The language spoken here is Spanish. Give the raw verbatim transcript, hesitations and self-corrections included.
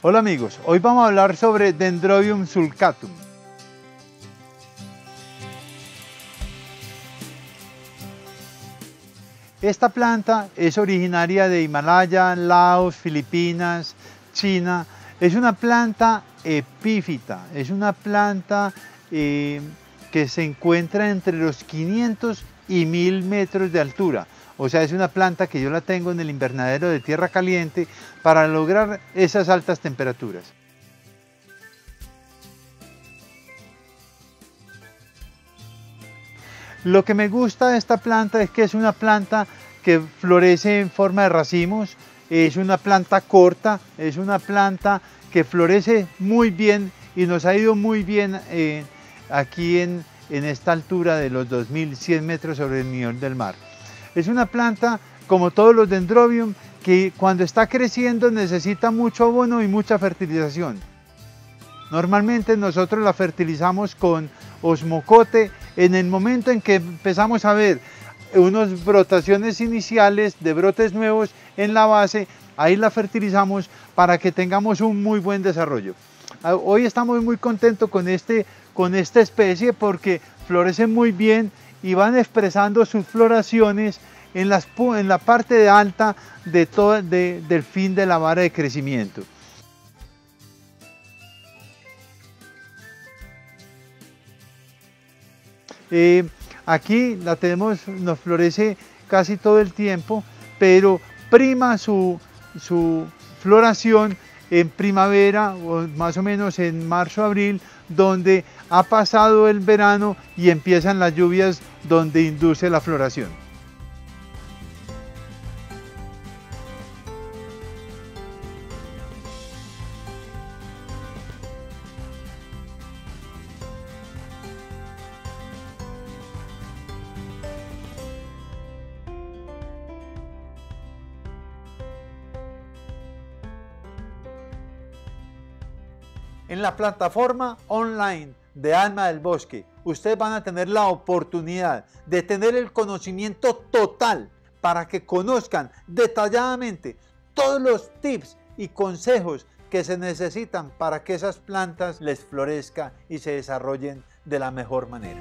Hola amigos, hoy vamos a hablar sobre Dendrobium sulcatum. Esta planta es originaria de Himalaya, Laos, Filipinas, China. Es una planta epífita, es una planta eh, que se encuentra entre los quinientos y mil metros de altura. O sea, es una planta que yo la tengo en el invernadero de tierra caliente para lograr esas altas temperaturas. Lo que me gusta de esta planta es que es una planta que florece en forma de racimos, es una planta corta, es una planta que florece muy bien y nos ha ido muy bien eh, aquí en, en esta altura de los dos mil cien metros sobre el nivel del mar. Es una planta, como todos los dendrobium, que cuando está creciendo necesita mucho abono y mucha fertilización. Normalmente nosotros la fertilizamos con osmocote. En el momento en que empezamos a ver unas brotaciones iniciales de brotes nuevos en la base, ahí la fertilizamos para que tengamos un muy buen desarrollo. Hoy estamos muy contentos con, este, con esta especie porque florece muy bien y van expresando sus floraciones en, las, en la parte de alta de todo, de, del fin de la vara de crecimiento. Eh, aquí la tenemos, nos florece casi todo el tiempo, pero prima su, su floración en primavera, o más o menos en marzo-abril, donde ha pasado el verano y empiezan las lluvias donde induce la floración. En la plataforma online de Alma del Bosque, ustedes van a tener la oportunidad de tener el conocimiento total para que conozcan detalladamente todos los tips y consejos que se necesitan para que esas plantas les florezca y se desarrollen de la mejor manera.